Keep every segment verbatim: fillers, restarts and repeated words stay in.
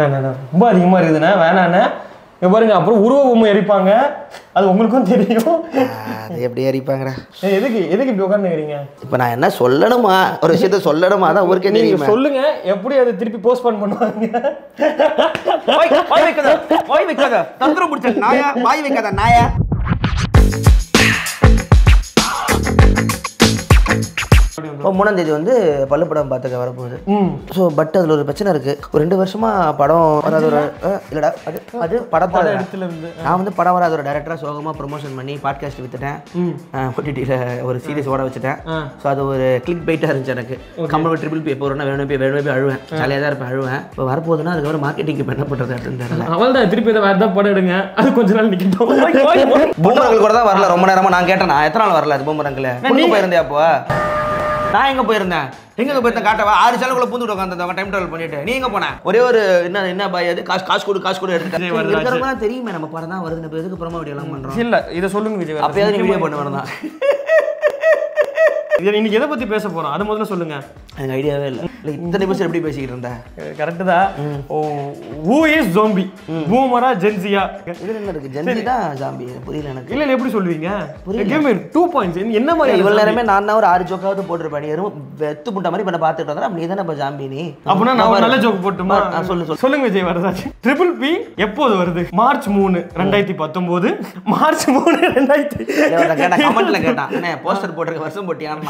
வேணாம் ரொம்ப அதிகமாக இருக்குதுண்ணா வேணாண்ணே இப்போ பாருங்க அப்புறம் உருவ பொம்மை எரிப்பாங்க அது உங்களுக்கும் தெரியும் அது எப்படி எரிப்பாங்கடா எதுக்கு எதுக்கு இப்படி உட்கார்ந்துக்கிறீங்க இப்போ நான் என்ன சொல்லணுமா ஒரு விஷயத்தை சொல்லணுமா அதான் ஊருக்கே தெரியுமா சொல்லுங்க எப்படி அதை திருப்பி போஸ்ட்போன் பண்ணுவாங்க போய் போய் வைக்காத போய் வைக்காத தந்திரம் புடிச்ச நாயா போய் வைக்காத நாயா மூணாம் தேதி வந்து பல்லு படம் பார்த்துக்க வரப்போகுது ஸோ பட் அதில் ஒரு பிரச்சனை இருக்குது ஒரு ரெண்டு வருஷமாக படம் வராது ஒரு இல்லைடா அது அது படத்தோட இடத்துல இருந்து நான் வந்து படம் வராது ஒரு டேரக்டராக சோகமாக ப்ரொமோஷன் பண்ணி பாட்காஸ்ட் விற்றுட்டேன் ஓடிடியில் ஒரு சீரியஸ் ஓட வச்சுட்டேன் ஸோ அது ஒரு கிளிக் பைட்டாக இருந்துச்சு எனக்கு கம்பெனி ட்ரிபிள் பே எப்போ வரணும் வேணும் போய் வேணுமே போய் அழுவேன் ஜாலியாக தான் இருப்பேன் அழுவேன் இப்போ வரப்போகுதுன்னா அதுக்கப்புறம் மார்க்கெட்டிங் இப்போ என்ன பண்ணுறது அப்படின்னு தெரியல அவள் தான் திருப்பி வேறு தான் படம் எடுங்க அது கொஞ்ச நாள் நிற்கிட்டோம் பொம்மை கூட தான் வரல ரொம்ப நேரமாக நான் கேட்டேன் நான் எத்தனை நாள் வரல அது பொம்மைங்களை போயிருந்தேன் அப்போ நான் எங்கே போயிருந்தேன் எங்கே போயிருந்தேன் காட்டவா ஆறு சாலுக்குள்ளே பூந்துட்டு உட்காந்துருந்தவங்க டைம் ட்ராவல் பண்ணிட்டு நீங்கள் போனேன் ஒரே ஒரு என்ன என்ன பாய் அது காசு காசு கொடு காசு கொடு எடுத்துகிட்டேன் தெரியுமே நம்ம படம் தான் வருது இப்போ எதுக்கு அப்புறமா வீடியோலாம் பண்ணுறோம் இல்லை இதை சொல்லுங்க விஜய் அப்போயாவது நீங்கள் வீடியோ பண்ண வரதான் இதை இன்னைக்கு எதை பற்றி பேச போகிறோம் அதை முதல்ல சொல்லுங்கள் எனக்கு ஐடியாவே இல்லை இல்லை இத்தனை பர்சன் எப்படி பேசிக்கிட்டு இருந்தேன் கரெக்டு தான் ஓ ஊ இஸ் ஜோம்பி பூமரா ஜென்சியா இதில் என்ன இருக்குது ஜென்சி தான் ஜாம்பி புரியல எனக்கு இல்லை எப்படி சொல்லுவீங்க டூ பாயிண்ட்ஸ் என்ன மாதிரி இவ்வளோ நேரமே நான் தான் ஒரு ஆறு ஜோக்காவது போட்டிருப்பேன் எதுவும் வெத்து புட்ட மாதிரி இப்போ பார்த்துட்டு வந்தேன் அப்படி தான் நம்ம ஜாம்பி நீ அப்படின்னா நான் நல்ல ஜோக்கு போட்டுமா நான் சொல்லு சொல்லுங்க விஜய் வரதாச்சு ட்ரிபிள் பி எப்போது வருது மார்ச் மூணு ரெண்டாயிரத்தி பத்தொம்போது மார்ச் மூணு ரெண்டாயிரத்தி கேட்டேன் கமெண்ட்டில் கேட்டான் என்ன போஸ்டர் போட்டிருக்க வருஷம் போட்டியான்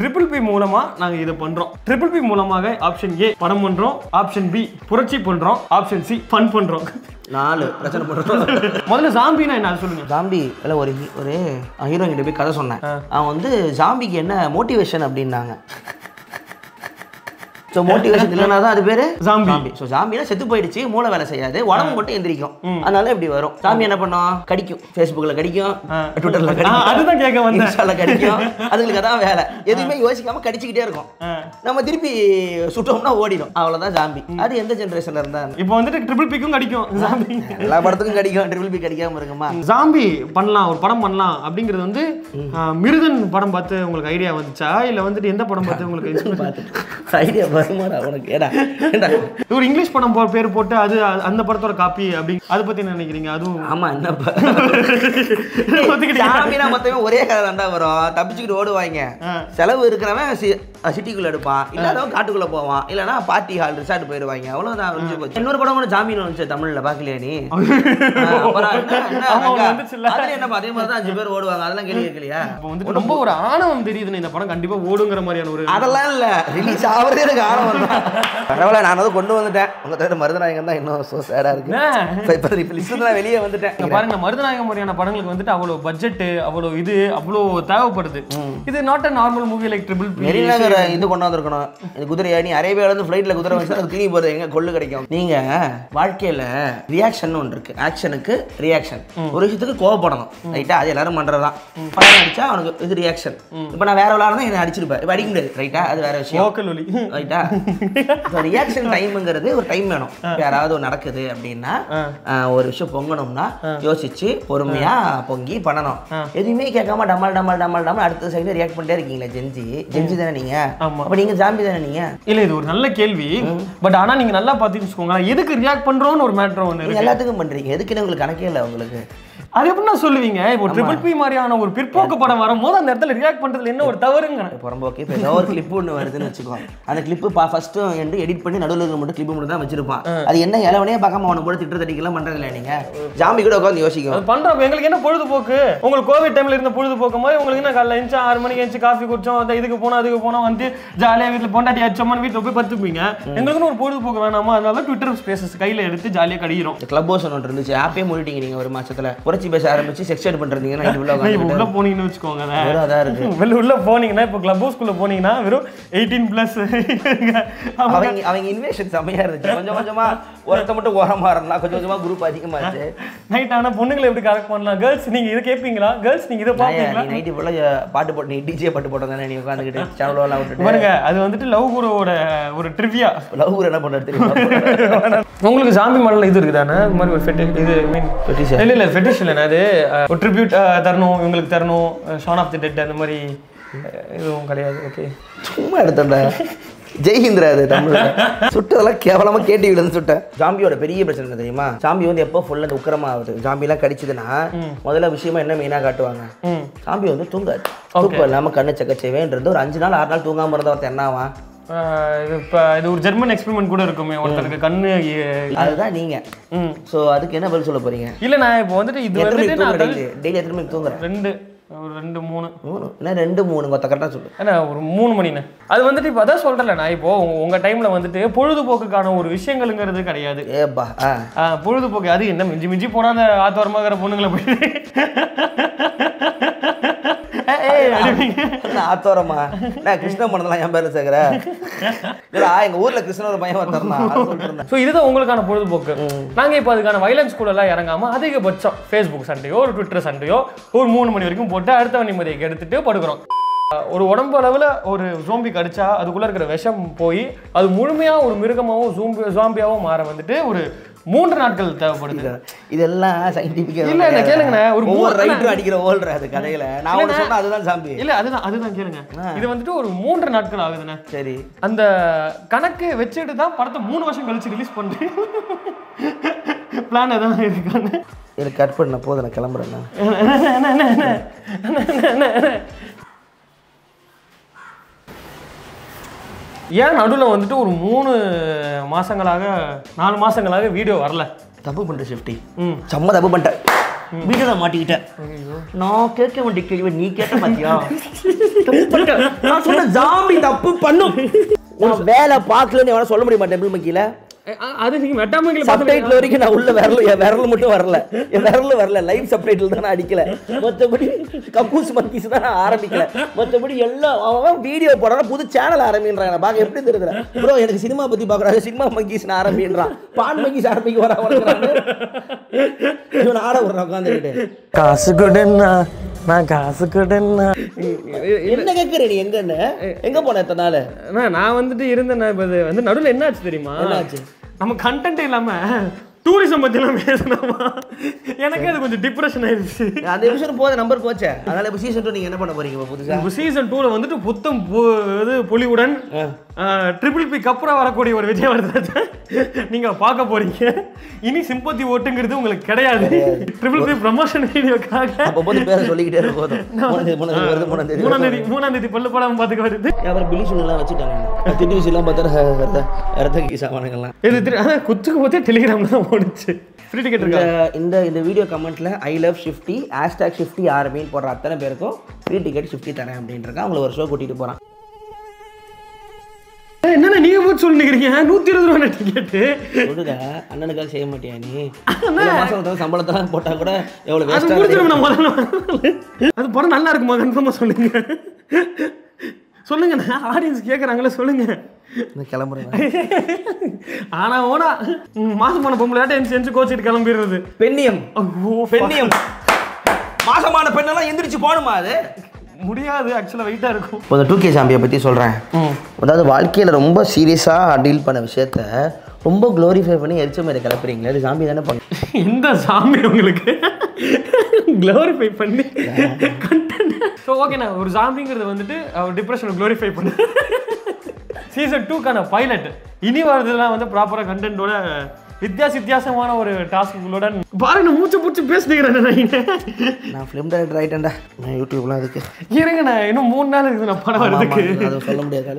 ட்ரிபிள் பி மூலமா நாங்க இத பண்றோம் ட்ரிபிள் பி மூலமாக ஆப்ஷன் ஏ படம் பண்றோம் ஆப்ஷன் பி புரட்சி பண்றோம் ஆப்ஷன் சி ஃபன் பண்றோம் நாலு பிரச்சனை பண்றோம் முதல்ல ஜாம்பினா என்ன சொல்லுங்க ஜாம்பி இல்ல ஒரு ஒரு ஹீரோ கிட்ட போய் கதை சொன்னேன் அவன் வந்து ஜாம்பிக்கு என்ன மோட்டிவேஷன் அப்படின்னாங்க சோ மோட்டிவேஷன் இல்லனா தான் அது பேரு ஜாம்பி சோ ஜாம்பினா செத்து போயிடுச்சு மூளை வேலை செய்யாது உடம்பு மட்டும் எந்திரிக்கும் அதனால இப்படி வரும் ஜாம்பி என்ன பண்ணும் கடிக்கும் ஃபேஸ்புக்ல கடிக்கும் ட்விட்டர்ல கடிக்கும் அதுதான் கேக்க வந்தேன் இன்ஸ்டால கடிக்கும் அதுங்களுக்கு அதான் வேலை எதுவுமே யோசிக்காம கடிச்சிட்டே இருக்கும் நம்ம திருப்பி சுட்டோம்னா ஓடிடும் அவ்வளவுதான் ஜாம்பி அது எந்த ஜெனரேஷன்ல இருந்தா இப்போ வந்து ட்ரிபிள் பிக்கும் கடிக்கும் ஜாம்பி எல்லா படத்துக்கும் கடிக்கும் ட்ரிபிள் பி கடிக்காம இருக்குமா ஜாம்பி பண்ணலாம் ஒரு படம் பண்ணலாம் அப்படிங்கிறது வந்து மிருதன் படம் பார்த்து உங்களுக்கு ஐடியா வந்துச்சா இல்ல வந்துட்டு எந்த படம் பார்த்து உங்களுக்கு ஐடியா இங்கிலீஷ் படம் பேர் போட்டு அது அந்த படத்தோட காப்பி அப்படி அதை பத்தி நினைக்கிறீங்க அதுவும் ஆமா என்ன மொத்தமே ஒரே கதை தாண்டா வரும் தப்பிச்சுக்கிட்டு ஓடுவாங்க செலவு இருக்கிறவன் சிட்டிக்குள்ள எடுப்பான் இல்லாதவன் காட்டுக்குள்ள போவான் இல்லைன்னா பார்ட்டி ஹால் ரிசார்ட் போயிடுவாங்க அவ்வளவுதான் இன்னொரு படம் கூட ஜாமீன் வந்துச்சு தமிழ்ல பாக்கலையா நீ என்ன அதே மாதிரிதான் அஞ்சு பேர் ஓடுவாங்க அதெல்லாம் கேள்வி கேட்கலையா ரொம்ப ஒரு ஆணவம் தெரியுதுன்னு இந்த படம் கண்டிப்பா ஓடுங்கிற மாதிரியான ஒரு அதெல்லாம் இல்ல ரிலீஸ் ஆகிறதே எனக்கு பரவாயில்ல நான் அதை கொண்டு வந்துட்டேன் உங்க தவிர மருதநாயகம் தான் இன்னும் சோ சேடா இருக்கு வெளியே வந்துட்டேன் பாருங்க மருதநாயகம் மாதிரியான படங்களுக்கு வந்துட்டு அவ்வளவு பட்ஜெட் அவ்வளவு இது அவ்வளவு தேவைப்படுது இது not a normal movie like triple P இது கொண்டு வந்திருக்கணும் இது குதிரையா நீ அரேபியால இருந்து ஃபிளைட்ல குதிரை வச்சு அது திரும்பி போறது எங்க கொள்ளு கிடைக்கும் நீங்க வாழ்க்கையில ரியாக்ஷன் ஒன்று இருக்கு ஆக்ஷனுக்கு ரியாக்ஷன் ஒரு விஷயத்துக்கு கோவப்படணும் ரைட்டா அது எல்லாரும் பண்றதுதான் படம் அடிச்சா அவனுக்கு இது ரியாக்ஷன் இப்ப நான் வேற விளையாடுனா என்ன அடிச்சிருப்பேன் இப்ப அடிக்க முடியாது ரைட்டா அது வேற விஷயம் ரைட்டா ரியாக்ஷன் டைம்ங்கிறது ஒரு டைம் வேணும் யாராவது ஒரு நடக்குது அப்படின்னா ஒரு விஷயம் பொங்கணும்னா யோசிச்சு பொறுமையா பொங்கி பண்ணணும் எதுவுமே கேட்காம டமால் டமால் டமால் டமால் அடுத்த செகண்ட் ரியாக்ட் பண்ணிட்டே இருக்கீங்களா ஜென்சி ஜென்சி தானே நீங்க அப்ப நீங்க ஜாம்பி தானே நீங்க இல்ல இது ஒரு நல்ல கேள்வி பட் ஆனா நீங்க நல்லா பாத்துக்கோங்க எதுக்கு ரியாக்ட் பண்றோம்னு ஒரு மேட்டர் ஒண்ணு எல்லாத்துக்கும் பண்றீங்க எதுக்குன்னு உங்களுக்கு கணக்கே இல்லை உங்களுக்கு அது எப்படின்னா சொல்லுவீங்க இப்போ ட்ரிபிள் பி மாதிரியான ஒரு பிற்போக்கு படம் வரும்போது அந்த இடத்துல ரியாக்ட் பண்றதுல என்ன ஒரு தவறுங்க புறம்போக்கு இப்போ ஏதோ ஒரு கிளிப்பு ஒன்று வருதுன்னு வச்சுக்கோம் அந்த கிளிப்பு ஃபர்ஸ்ட் எண்டு எடிட் பண்ணி நடுவில் இருக்கிற மட்டும் கிளிப்பு மட்டும் தான் வச்சிருப்பான் அது என்ன இளவனையே பார்க்காம அவனை கூட திட்ட தட்டிக்கலாம் பண்றது இல்லை நீங்க ஜாம்பி கூட உட்காந்து யோசிக்கும் பண்றோம் எங்களுக்கு என்ன பொழுதுபோக்கு உங்களுக்கு கோவிட் டைம்ல இருந்த பொழுதுபோக்கு மாதிரி உங்களுக்கு என்ன காலைல எழுந்து ஆறு மணிக்கு எழுந்து காஃபி குடிச்சோம் அந்த இதுக்கு போனோம் அதுக்கு போனோம் வந்து ஜாலியாக வீட்டில் பொண்டாட்டி அச்சமான வீட்டில் போய் பத்துப்பீங்க எங்களுக்குன்னு ஒரு பொழுதுபோக்கு வேணாமா அதனால ட்விட்டர் ஸ்பேசஸ் கையில எடுத்து ஜாலியாக கடிக்கிறோம் கிளப் ஹவுஸ் ஒன்று இருந்துச்சு ஆப்பே மூடிட்டீங்க நீங்க ஒரு மாசத்துல புரட்சி பேச ஆரம்பிச்சு செக்ஸ் எட் பண்றீங்க நான் உள்ள உள்ள போனீங்கன்னு வெச்சுக்கோங்க வேற அதா இருக்கு வெல்ல உள்ள போனீங்கனா இப்ப கிளப் ஹவுஸ் குள்ள போனீங்கனா வெறும் எயிட்டீன் பிளஸ் அவங்க அவங்க இன்வேஷன் சமையா இருந்துச்சு கொஞ்சம் கொஞ்சமா ஒருத்த மட்டும் ஓரமா இருந்தா கொஞ்சம் கொஞ்சமா குரூப் அதிகமா ஆச்சு நைட் ஆனா பொண்ணுங்களை எப்படி கரெக்ட் பண்ணலாம் गर्ल्स நீங்க இத கேப்பீங்களா गर्ल्स நீங்க இத பாப்பீங்களா நைட் போல பாட்டு போட்டு டிஜே பாட்டு போட்டதானே நீ உட்கார்ந்துட்டு சேனலோல விட்டுட்டு பாருங்க அது வந்துட்டு லவ் குரோவோட ஒரு ட்ரிவியா லவ் குரோ என்ன பண்றது தெரியுமா உங்களுக்கு ஜாம்பி மாடல்ல இது இருக்குதானே இந்த மாதிரி ஒரு ஃபெட்டிஷ் இது மீன் ஃபெட்டிஷ் இல்ல இல்ல ஃபெட்டிஷ் அது ஒரு ட்ரிபியூட் தரணும் இவங்களுக்கு தரணும் ஷான் ஆஃப் தி டெட் அந்த மாதிரி எதுவும் கிடையாது ஓகே சும்மா எடுத்தேன் Jai Hindra, Tamil. Sutta like Kavalama Katy and Sutta. Jambi or a very person, Sambi on the upper full and Ukrama, Jambila Kadichana, Mother Vishima and Mina Gatuana. Sambi on the Tunga, Lama Kanachakachev, and Radu, Anjana, Arna Tunga, Murda Tanawa. The German experiment could have come over the country. So other cannibal Soloporia. Hill and I wanted to do it. ரெண்டு மூணு என்ன ரெண்டு மூணு மொத்த கரெக்ட்டா சொல்லு انا ஒரு மூணு மணி அது வந்துட்டு இப்ப அத சொல்றல நான் இப்போ உங்க டைம்ல வந்துட்டு பொழுதுபோக்குக்கான ஒரு விஷயங்கள்ங்கிறது கிடையாது ஏப்பா பொழுதுபோக்கு அது என்ன மிஞ்சி மிஞ்சி போனா அந்த ஆத்வர்மாகற பொண்ணுங்கள போய் ஏய் ஆத்வர்மா நான் கிருஷ்ணன் பண்ணதலாம் என் பேர்ல சேக்கற இல்ல எங்க ஊர்ல கிருஷ்ணன் ஒரு பையன் வந்தாருனா அது சொல்றேன் சோ இதுதான் உங்களுக்கான பொழுதுபோக்கு நாங்க இப்ப அதுக்கான வயலன்ஸ் கூட எல்லாம் இறங்காம அதிகபட்சம் Facebook சண்டையோ ஒரு Twitter சண்டையோ ஒரு மூணு மணி வரைக்கும் போட்டு அடுத்த நிம்மதியை கெடுத்துட்டு படுக்குறோம் ஒரு உடம்பு அளவுல ஒரு ஜாம்பி கடிச்சா அதுக்குள்ள இருக்கிற விஷம் போய் அது முழுமையா ஒரு மிருகமாவோ ஜாம்பியாவோ மாற வந்துட்டு ஒரு மூன்று நாட்கள் தேவைப்படுது இதெல்லாம் சயின்டிஃபிக்கா இல்ல இல்ல கேளுங்க ஒரு மூணு ரைட் அடிக்கிற ஓல்ற அது கதையில நான் ஒரு சொன்னா அதுதான் ஜாம்பி இல்ல அதுதான் அதுதான் கேளுங்க இது வந்துட்டு ஒரு மூன்று நாட்கள் ஆகுதுனே சரி அந்த கணக்கு வெச்சிட்டு தான் படத்தை மூணு வருஷம் கழிச்சு ரிலீஸ் பண்றேன் பிளான் அதான் இருக்கானே இத கட் பண்ண போதே நான் கிளம்பறேன் Yeah, நடுவுல வந்துட்டு ஒரு மூணு மாசங்களாக நாலு மாசங்களாக வீடியோ வரல தப்பு பண்ற ஷிஃப்டி ம் சம்ம தப்பு பண்ற வீடியோல மாட்டிக்கிட்ட ஐயோ நான் கேக்க வேண்டியது நீ கேட்ட பாத்தியா நான் சொன்ன ஜாம்பி தப்பு பண்ணு நான் வேளை பார்க்கலன்னு எவன சொல்ல முடிய மாட்டேன் டெம்பிள் மக்கில அது நீ மெட்டாமக்கில பார்த்த டைட்டில் வரைக்கும் நான் உள்ள வரல வரல மட்டும் வரல வரல வரல லைவ் சப்டைட்டில் தான அடிக்கல மொத்தபடி கப்பூஸ் மங்கிஸ் தான ஆரம்பிக்கல மொத்தபடி எல்லாம் வீடியோ போடற புது சேனல் ஆரம்பின்றாங்க பாக்க எப்படி தெரியுதுல bro எனக்கு சினிமா பத்தி பாக்குறாங்க சினிமா மங்கிஸ் நான் ஆரம்பின்றான் பான் மங்கிஸ் ஆரம்பிக்க வர வரறாங்க இவன் ஆட வர உட்கார்ந்துட்டே காசு கொடுன்னா நான் காசு கொடுன்னா என்ன கேக்குற நீ எங்கன்னு எங்க போன அதனால நான் வந்துட்டு இருந்தேன்னா வந்து நடுவுல என்ன ஆச்சு தெரியுமா நம்ம கண்டென்ட் இல்லாம டூரிசம் பத்திலாம் பேசணுமா எனக்கு அது கொஞ்சம் டிப்ரஷன் ஆயிருச்சு அந்த எபிசோட் போத நம்பர் போச்சே அதனால இப்ப சீசன் 2 நீங்க என்ன பண்ண போறீங்க புதுசா சீசன் 2ல வந்துட்டு புத்தம் இது பொலிவுடன் ட்ரிபிள் பி கப்ரா வரக்கூடிய ஒரு விஜய் வரதா நீங்க பார்க்க போறீங்க இனி சிம்பத்தி ஓட்டுங்கிறது உங்களுக்கு கிடையாது ட்ரிபிள் பி ப்ரமோஷன் வீடியோக்காக அப்ப போது பேர் சொல்லிக்கிட்டே இருக்கோம் மூணாம் தேதி மூணாம் தேதி பல்ல படம் பாத்துக்க வருது யார பிலிஷன் எல்லாம் வச்சிட்டாங்க டிடிவிஸ் எல்லாம் பார்த்தா அரத கீசாவனங்க எல்லாம் இது குத்துக்கு போதே டெலிகிராம்ல தான் Free ticket இந்த இந்த வீடியோ கமெண்ட்ல I love shifty hashtag shifty ஆர்மின் போற அத்தனை பேருக்கு free ticket shifty தரேன் அப்படின்றங்க அவங்கள ஒரு ஷோ கூட்டிட்டு போறான் என்னன்னா நீங்க போய் சொல்லிக்கிறீங்க நூற்று இருபது ரூபாய் டிக்கெட் சொல்லுடா அண்ணனுக்காக செய்ய மாட்டியா நீ இந்த மாசம் சம்பளத்தல போட்டா கூட எவ்வளவு வேஸ்ட் அது முடிச்சிரும் நம்ம அது போற நல்லா இருக்குமா கன்ஃபார்மா சொல்லுங்க சொல்லுங்க ஆடியன்ஸ் கேக்குறாங்கல சொல்லுங்க நான் கிளம்புறேன் ஆனா ஓனா மாசமான பொம்பளைட்ட செஞ்சு கோச்சிட்டு கிளம்பிடுறது பெண்ணியம் பெண்ணியம் மாசமான பெண்ணெல்லாம் எந்திரிச்சு போணுமா அது முடியாது ஆக்சுவலா வெயிட்டா இருக்கும் இப்போ அந்த டூ கே சாம்பியை பத்தி சொல்றேன் அதாவது வாழ்க்கையில ரொம்ப சீரியஸா டீல் பண்ண விஷயத்தை ரொம்ப க்ளோரிஃபை பண்ணி எரிச்ச மாதிரி கிளப்புறீங்களா இது சாம்பி தானே பண்ணுங்க இந்த சாம்பி உங்களுக்கு க்ளோரிஃபை பண்ணி கண்டென்ட் சோ ஓகே நான் ஒரு சாம்பிங்கிறது வந்துட்டு டிப்ரஷனை க்ளோரிஃபை பண்ணு சீசன் டூக்கான பைலட் இனி வரதுலாம் வந்து ப்ராப்பரா கண்டென்ட்டோட வித்தியாச வித்தியாசமான ஒரு டாஸ்க்குகளோட பாருங்க மூச்சு பூச்சி பேசிக்கிறேன் நான் ஃபிலிம் டைரக்டர் ஆயிட்டேன்டா நான் யூடியூப்லாம் இருக்கு இருங்க நான் இன்னும் மூணு நாள் இருக்குது நான் படம் வரதுக்கு அது சொல்ல முடியாது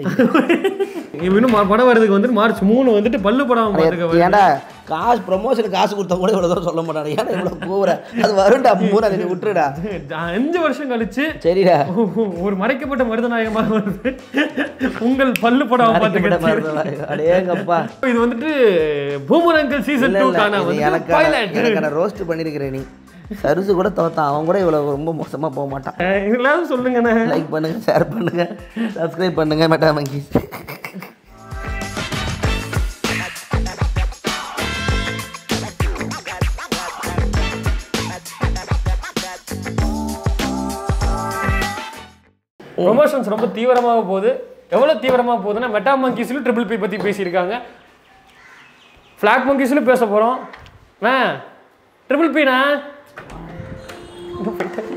இன்னும் படம் வரதுக்கு வந்து மார்ச் மூணு வந்துட்டு பல்லு படம் வரதுக்கு ஏன்டா காசு ப்ரமோஷன் காசு கொடுத்தா கூட இவ்வளவுதான் சொல்ல மாட்டானே ஏன்டா இவ்வளவு போற அது வரும்டா மூணு அதை விட்டுடா அஞ்சு வருஷம் கழிச்சு சரிடா ஒரு மறைக்கப்பட்ட மருதநாயகமா வருது உங்கள் பல்லு படம் பார்த்துக்கிட்டே அடேங்கப்பா இது வந்துட்டு பூமர் அங்கிள் சீசன் டூ காண வந்து பைலட் எனக்கு ரோஸ்ட் பண்ணிருக்கே நீ சருசு கூட தோத்தான் அவன் கூட இவ்வளவு ரொம்ப மோசமா போக மாட்டான் எல்லாரும் சொல்லுங்கண்ணே லைக் பண்ணுங்க ஷேர் பண்ணுங்க சப்ஸ்கிரைப் பண்ணுங்க மட்டா மங்கி ப்ரொமோஷன்ஸ் ரொம்ப தீவிரமாக போகுது எவ்வளோ தீவிரமாக போகுதுன்னா மெட்டா மங்கீஸ்லையும் ட்ரிபிள் பி பற்றி பேசியிருக்காங்க ஃப்ளாக் மங்கீஸ்லையும் பேச போகிறோம் ட்ரிபிள் பிண்ணா